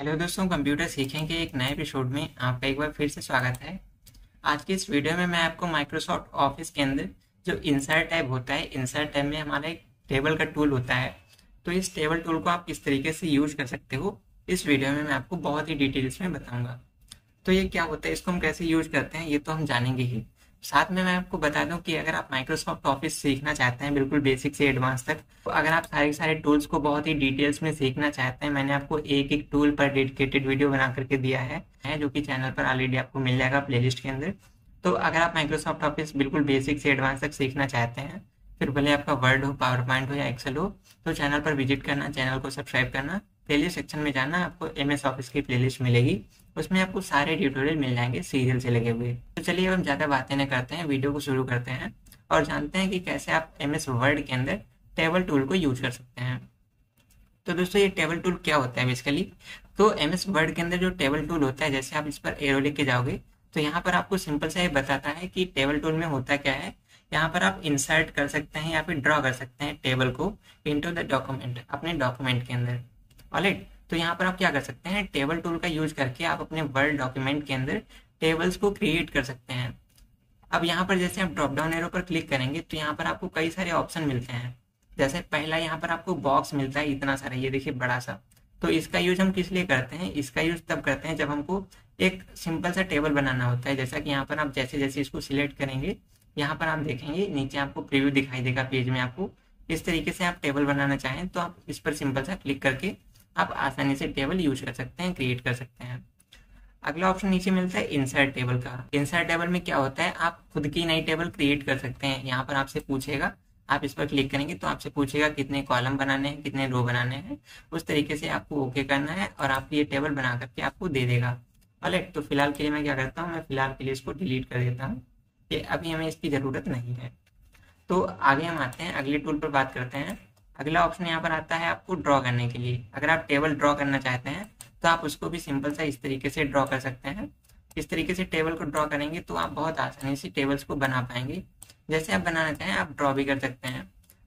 Hello दोस्तों, computer सीखें के एक नए एपिसोड में आपका एक बार फिर से स्वागत है। आज के इस वीडियो में मैं आपको माइक्रोसॉफ्ट ऑफिस के अंदर जो इंसर्ट टैब होता है, इंसर्ट टैब में हमारा एक टेबल का टूल होता है, तो इस टेबल टूल को आप किस तरीके से यूज कर सकते हो इस वीडियो में मैं आपको बहुत ही डिटेल्स में बताऊँगा। तो ये क्या होता है, इसको हम कैसे यूज करते हैं ये तो हम जानेंगे ही, साथ में मैं आपको बता दूं कि अगर आप माइक्रोसॉफ्ट ऑफिस सीखना चाहते हैं बिल्कुल बेसिक से एडवांस तक, तो अगर आप सारे सारे टूल्स को बहुत ही डिटेल्स में सीखना चाहते हैं, मैंने आपको एक एक टूल पर डेडिकेटेड वीडियो बना करके दिया है जो कि चैनल पर ऑलरेडी आपको मिल जाएगा प्लेलिस्ट के अंदर। तो अगर आप माइक्रोसॉफ्ट ऑफिस बिल्कुल बेसिक से एडवांस तक सीखना चाहते हैं, फिर भले आपका वर्ड हो, पावर पॉइंट हो या एक्सेल हो, तो चैनल पर विजिट करना, चैनल को सब्सक्राइब करना, प्लेलिस्ट सेक्शन में जाना, आपको MS ऑफिस की प्लेलिस्ट मिलेगी, उसमें आपको सारे ट्यूटोरियल मिल जाएंगे सीरियल से लगे हुए। तो चलिए अब हम ज़्यादा बातें नहीं करते हैं, वीडियो को शुरू करते हैं और जानते हैं कि कैसे आप MS वर्ड के अंदर टेबल टूल को यूज कर सकते हैं। तो दोस्तों ये टेबल टूल क्या होता है बेसिकली, तो MS वर्ड के अंदर जो टेबल टूल होता है, जैसे आप इस पर एरो लेके जाओगे तो यहाँ पर आपको सिंपल सा ये बताता है कि टेबल टूल में होता क्या है। यहाँ पर आप इंसर्ट कर सकते हैं या फिर ड्रॉ कर सकते हैं टेबल को इनटू द डॉक्यूमेंट, अपने डॉक्यूमेंट के अंदर। ऑलराइट, तो यहाँ पर आप क्या कर सकते हैं, टेबल टूल का यूज करके आप अपने वर्ड डॉक्यूमेंट के अंदर टेबल्स को क्रिएट कर सकते हैं। अब यहाँ पर जैसे आप ड्रॉप डाउन एरो पर क्लिक करेंगे तो यहाँ पर आपको कई सारे ऑप्शन मिलते हैं। जैसे पहला यहाँ पर आपको बॉक्स मिलता है इतना सारा, ये देखिए बड़ा सा, तो इसका यूज हम किस लिए करते हैं, इसका यूज तब करते हैं जब हमको एक सिंपल सा टेबल बनाना होता है। जैसा कि यहाँ पर आप जैसे जैसे इसको सिलेक्ट करेंगे, यहाँ पर आप देखेंगे नीचे आपको प्रीव्यू दिखाई देगा पेज में। आपको इस तरीके से आप टेबल बनाना चाहें तो आप इस पर सिंपल सा क्लिक करके आप आसानी से टेबल यूज कर सकते हैं, क्रिएट कर सकते हैं। अगला ऑप्शन नीचे मिलता है इंसर्ट टेबल का। इंसर्ट टेबल में क्या होता है, आप खुद की नई टेबल क्रिएट कर सकते हैं। यहाँ पर आपसे पूछेगा, आप इस पर क्लिक करेंगे तो आपसे पूछेगा कितने कॉलम बनाने हैं, कितने रो बनाने हैं, उस तरीके से आपको ओके करना है और आप ये टेबल बना करके आपको दे देगा। ऑलराइट, तो फिलहाल के लिए मैं क्या करता हूँ, मैं फिलहाल के लिए इसको डिलीट कर देता हूँ, ये अभी हमें इसकी जरूरत नहीं है। तो आगे हम आते हैं, अगले टूल पर बात करते हैं। अगला ऑप्शन यहाँ पर आता है आपको ड्रॉ करने के लिए। अगर आप टेबल ड्रॉ करना चाहते हैं तो आप उसको भी सिंपल सा इस तरीके से ड्रॉ कर सकते हैं। इस तरीके से टेबल को ड्रॉ करेंगे तो आप बहुत आसानी से टेबल्स को बना पाएंगे। जैसे आप बनाना चाहें आप ड्रॉ भी कर सकते हैं।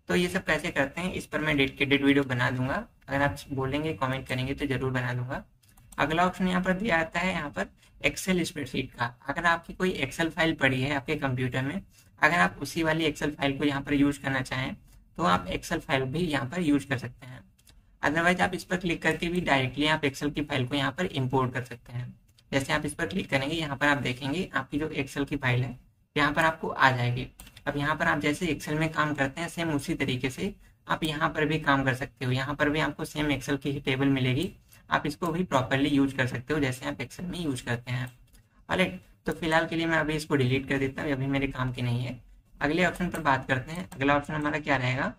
तो ये सब कैसे करते हैं इस पर मैं डेडिकेटेड वीडियो बना दूंगा, अगर आप बोलेंगे कॉमेंट करेंगे तो जरूर बना दूंगा। अगला ऑप्शन यहाँ पर दिया आता है यहाँ पर एक्सेल स्प्रेडशीट का। अगर आपकी कोई एक्सेल फाइल पड़ी है आपके कंप्यूटर में, अगर आप उसी वाली एक्सेल फाइल को यहाँ पर यूज करना चाहें तो आप एक्सेल फाइल भी यहाँ पर यूज कर सकते हैं। अदरवाइज आप इस पर क्लिक करके भी डायरेक्टली आप एक्सेल की फाइल को यहाँ पर इंपोर्ट कर सकते हैं। जैसे आप इस पर क्लिक करेंगे, यहाँ पर आप देखेंगे आपकी जो एक्सेल की फाइल है यहाँ पर आपको आ जाएगी। अब यहाँ पर आप जैसे एक्सेल में काम करते हैं सेम उसी तरीके से आप यहाँ पर भी काम कर सकते हो। यहाँ पर भी आपको सेम एक्सेल की ही टेबल मिलेगी, आप इसको भी प्रॉपरली यूज कर सकते हो जैसे आप एक्सेल में यूज करते हैं। ऑलराइट, तो फिलहाल के लिए मैं अभी इसको डिलीट कर देता हूँ, अभी मेरे काम की नहीं है। अगले ऑप्शन पर बात करते हैं, अगला ऑप्शन हमारा क्या रहेगा,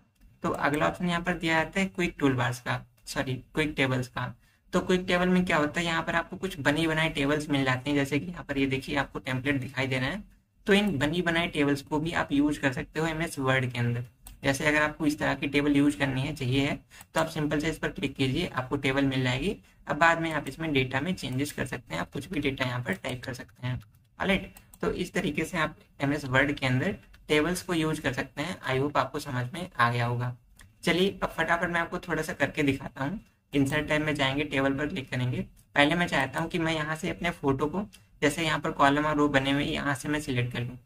तो अगला ऑप्शन यहाँ पर दिया जाता है क्विक टूल बार्स का, सॉरी क्विक टेबल्स का। तो क्विक टेबल में क्या होता है, यहाँ पर आपको कुछ बनी बनाई टेबल्स मिल जाती हैं। जैसे कि यहाँ पर ये देखिए आपको टेम्पलेट दिखाई दे रहे हैं, तो इन बनी बनाई टेबल्स को भी आप यूज कर सकते हो MS वर्ड के अंदर। जैसे अगर आपको इस तरह की टेबल यूज करनी है चाहिए है तो आप सिंपल से इस पर क्लिक कीजिए, आपको टेबल मिल जाएगी। अब बाद में आप इसमें डेटा में चेंजेस कर सकते हैं, आप कुछ भी डेटा यहाँ पर टाइप कर सकते हैं। ऑलराइट, तो इस तरीके से आप MS वर्ड के अंदर टेबल्स को यूज कर सकते हैं। आई होप आपको समझ में आ गया होगा। चलिए अब फटाफट मैं आपको थोड़ा सा करके दिखाता हूँ। इंसर्ट टैब में जाएंगे, टेबल पर क्लिक करेंगे। पहले मैं चाहता हूँ कि मैं यहाँ से अपने फोटो को, जैसे यहाँ पर कॉलम और रो बने हुए, यहाँ से मैं सिलेक्ट कर लूँ।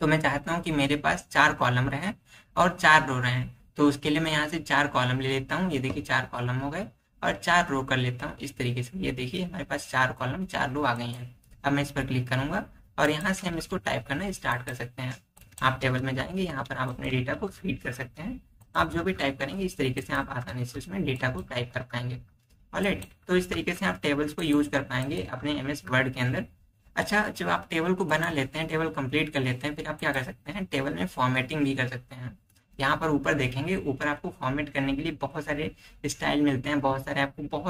तो मैं चाहता हूँ कि मेरे पास 4 कॉलम रहें और 4 रो रहें, तो उसके लिए मैं यहाँ से 4 कॉलम ले लेता हूँ। ये देखिए 4 कॉलम हो गए और 4 रो कर लेता हूँ इस तरीके से। ये देखिए हमारे पास 4 कॉलम 4 रो आ गई हैं। अब मैं इस पर क्लिक करूँगा और यहाँ से हम इसको टाइप करना स्टार्ट कर सकते हैं। आप टेबल में जाएंगे, यहाँ पर आप अपने डेटा को फीड कर सकते हैं। आप जो भी टाइप करेंगे इस तरीके से आप आसानी से उसमें डेटा को टाइप कर पाएंगे। ऑलराइट, तो इस तरीके से आप टेबल्स को यूज कर पाएंगे अपने MS वर्ड के अंदर। अच्छा, जब आप टेबल को बना लेते हैं, टेबल कंप्लीट कर लेते हैं, फिर आप क्या कर सकते हैं, टेबल में फॉर्मेटिंग भी कर सकते हैं। यहाँ पर ऊपर देखेंगे, ऊपर आपको फॉर्मेट करने के लिए बहुत सारे स्टाइल मिलते हैं, बहुत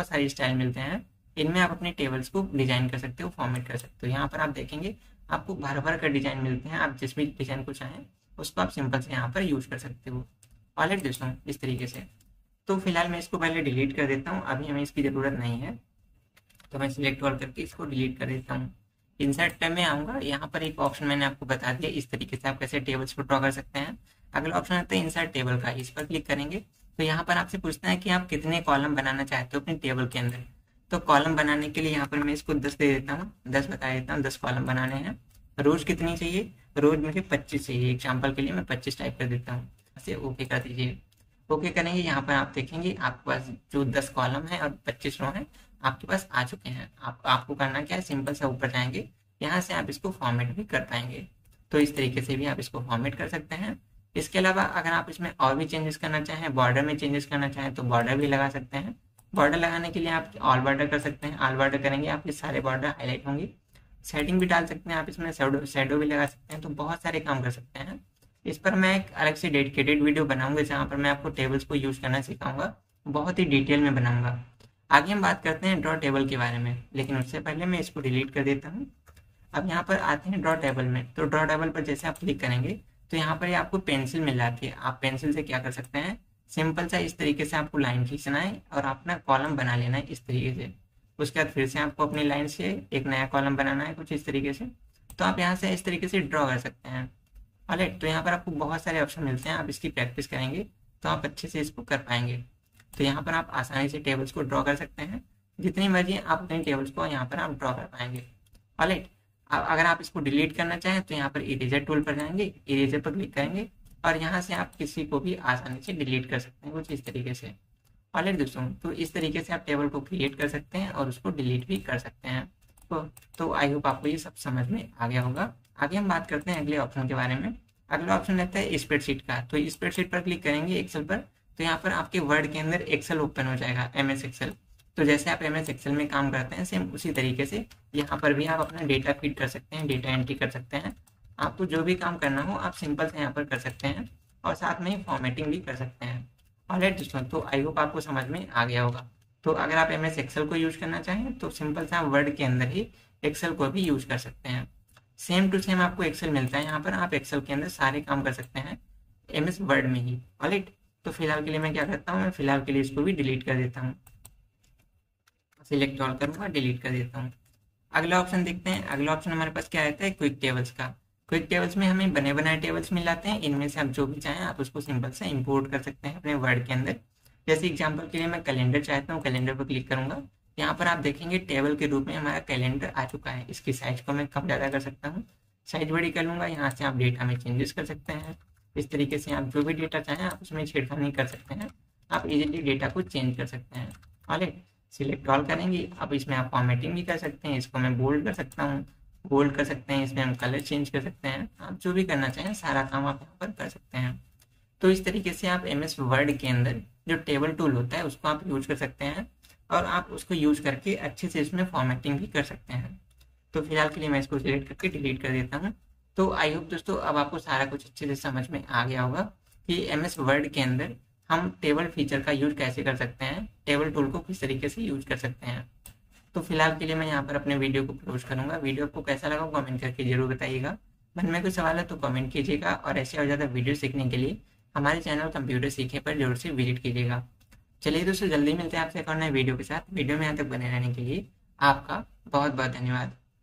सारे स्टाइल मिलते हैं। इनमें आप अपने टेबल्स को डिजाइन कर सकते हो, फॉर्मेट कर सकते हो। यहाँ पर आप देखेंगे आपको भर का डिजाइन मिलते हैं। आप जिस भी डिजाइन को चाहें उसको आप सिंपल से यहाँ पर यूज कर सकते हो। ऑलराइट दोस्तों, इस तरीके से। तो फिलहाल मैं इसको पहले डिलीट कर देता हूँ, अभी हमें इसकी ज़रूरत नहीं है। तो मैं सिलेक्ट ऑल करके इसको डिलीट कर देता हूँ। इंसर्ट टैब में आऊँगा, यहाँ पर एक ऑप्शन मैंने आपको बता दिया इस तरीके से आप कैसे टेबल्स को ड्रॉ कर सकते हैं। अगला ऑप्शन आता है इंसर्ट टेबल का, इस पर क्लिक करेंगे तो यहाँ पर आपसे पूछता है कि आप कितने कॉलम बनाना चाहते हो अपने टेबल के अंदर। तो कॉलम बनाने के लिए यहाँ पर मैं इसको 10 दे देता हूँ, 10 बता देता हूँ, 10 कॉलम बनाने हैं। रोज कितनी चाहिए? रोज मुझे 25 चाहिए। एग्जाम्पल के लिए मैं 25 टाइप कर देता हूँ, ऐसे ओके कर दीजिए। ओके करेंगे, यहाँ पर आप देखेंगे आपके पास जो 10 कॉलम है और 25 रो हैं आपके पास आ चुके हैं। आपको करना क्या है, सिंपल सा ऊपर जाएंगे, यहाँ से आप इसको फॉर्मेट भी कर पाएंगे। तो इस तरीके से भी आप इसको फॉर्मेट कर सकते हैं। इसके अलावा अगर आप इसमें और भी चेंजेस करना चाहें, बॉर्डर में चेंजेस करना चाहें तो बॉर्डर भी लगा सकते हैं। बॉर्डर लगाने के लिए आप ऑल बॉर्डर कर सकते हैं। ऑल बॉर्डर करेंगे आपके सारे बॉर्डर हाईलाइट होंगे। सेटिंग भी डाल सकते हैं आप इसमें, शैडो भी लगा सकते हैं। तो बहुत सारे काम कर सकते हैं। इस पर मैं एक अलग से डेडिकेटेड वीडियो बनाऊंगा जहाँ पर मैं आपको टेबल्स को यूज करना सिखाऊंगा, बहुत ही डिटेल में बनाऊंगा। आगे हम बात करते हैं ड्रॉ टेबल के बारे में, लेकिन उससे पहले मैं इसको डिलीट कर देता हूँ। अब यहाँ पर आते हैं ड्रॉ टेबल में। तो ड्रॉ टेबल पर जैसे आप क्लिक करेंगे तो यहाँ पर आपको पेंसिल मिल जाती है। आप पेंसिल से क्या कर सकते हैं, सिंपल सा इस तरीके से आपको लाइन खींचना है और अपना कॉलम बना लेना है इस तरीके से। उसके बाद फिर से आपको अपनी लाइन से एक नया कॉलम बनाना है कुछ इस तरीके से। तो आप यहाँ से इस तरीके से ड्रॉ कर सकते हैं। ऑलराइट, तो यहाँ पर आपको बहुत सारे ऑप्शन मिलते हैं। आप इसकी प्रैक्टिस करेंगे तो आप अच्छे से इसको कर पाएंगे। तो यहाँ पर आप आसानी से टेबल्स को ड्रॉ कर सकते हैं, जितनी मर्जी आप अपने टेबल्स को यहाँ पर आप ड्रॉ कर पाएंगे। ऑलराइट, अगर आप इसको डिलीट करना चाहें तो यहाँ पर इरेजर टूल पर जाएंगे, इरेजर पर क्लिक करेंगे और यहाँ से आप किसी को भी आसानी से डिलीट कर सकते हैं कुछ इस तरीके से। ऑलराइट दोस्तों, तो इस तरीके से आप टेबल को क्रिएट कर सकते हैं और उसको डिलीट भी कर सकते हैं। तो आई होप आपको ये सब समझ में आ गया होगा। आगे हम बात करते हैं अगले ऑप्शन के बारे में। अगला ऑप्शन रहता है स्प्रेडशीट का। तो स्प्रेडशीट पर क्लिक करेंगे एक्सेल पर, तो यहाँ पर आपके वर्ड के अंदर एक्सेल ओपन हो जाएगा, MS एक्सेल। तो जैसे आप MS एक्सेल में काम करते हैं सेम उसी तरीके से यहाँ पर भी आप अपना डेटा फीड कर सकते हैं, डेटा एंट्री कर सकते हैं। आपको जो भी काम करना हो आप सिंपल से यहाँ पर कर सकते हैं और साथ में फॉर्मेटिंग भी कर सकते हैं। ऑलराइट दोस्तों, तो आई होप आपको समझ में आ गया होगा। तो अगर आप MS एक्सेल को यूज करना चाहें तो सिंपल से आप वर्ड के अंदर ही एक्सेल को भी यूज कर सकते हैं। सेम टू सेम आपको एक्सेल मिलता है, यहाँ पर आप एक्सेल के अंदर सारे काम कर सकते हैं MS वर्ड में ही। ऑलराइट, तो फिलहाल के लिए मैं क्या करता हूँ, मैं फिलहाल के लिए इसको भी डिलीट कर देता हूँ, सिलेक्ट ऑल करूँगा, डिलीट कर देता हूँ। अगला ऑप्शन देखते हैं। अगला ऑप्शन हमारे पास क्या रहता है, क्विक टेबल्स का। क्विक टेबल्स में हमें बने बनाए टेबल्स मिल जाते हैं। इनमें से आप जो भी चाहें आप उसको सिंपल से इंपोर्ट कर सकते हैं अपने वर्ड के अंदर। जैसे एग्जांपल के लिए मैं कैलेंडर चाहता हूँ, कैलेंडर पर क्लिक करूंगा। यहाँ पर आप देखेंगे टेबल के रूप में हमारा कैलेंडर आ चुका है। इसकी साइज को मैं कम ज़्यादा कर सकता हूँ, साइज बड़ी कर लूँगा। यहाँ से आप डेटा में चेंजेस कर सकते हैं। इस तरीके से आप जो भी डेटा चाहें आप उसमें छेड़खानी कर सकते हैं, आप इजीली डेटा को चेंज कर सकते हैं। ऑलराइट, सिलेक्ट ऑल करेंगे। अब इसमें आप फॉर्मेटिंग भी कर सकते हैं, इसको मैं बोल्ड कर सकता हूँ, बोल्ड कर सकते हैं, इसमें हम कलर चेंज कर सकते हैं। आप जो भी करना चाहें सारा काम आप यहाँ पर कर सकते हैं। तो इस तरीके से आप MS वर्ड के अंदर जो टेबल टूल होता है उसको आप यूज कर सकते हैं और आप उसको यूज करके अच्छे से इसमें फॉर्मेटिंग भी कर सकते हैं। तो फिलहाल के लिए मैं इसको सिलेक्ट करके डिलीट कर देता हूँ। तो आई होप दोस्तों अब आपको सारा कुछ अच्छे से समझ में आ गया होगा कि MS वर्ड के अंदर हम टेबल फीचर का यूज कैसे कर सकते हैं, टेबल टूल को किस तरीके से यूज कर सकते हैं। तो फिलहाल के लिए मैं यहाँ पर अपने वीडियो को क्लोज करूंगा। वीडियो आपको कैसा लगा कमेंट करके जरूर बताइएगा। मन में कोई सवाल है तो कमेंट कीजिएगा और ऐसे और ज़्यादा वीडियो सीखने के लिए हमारे चैनल कंप्यूटर सीखे पर जरूर से विजिट कीजिएगा। चलिए दोस्तों, जल्दी मिलते हैं आपसे एक और नए वीडियो के साथ। वीडियो में यहाँ तक बने रहने के लिए आपका बहुत बहुत धन्यवाद।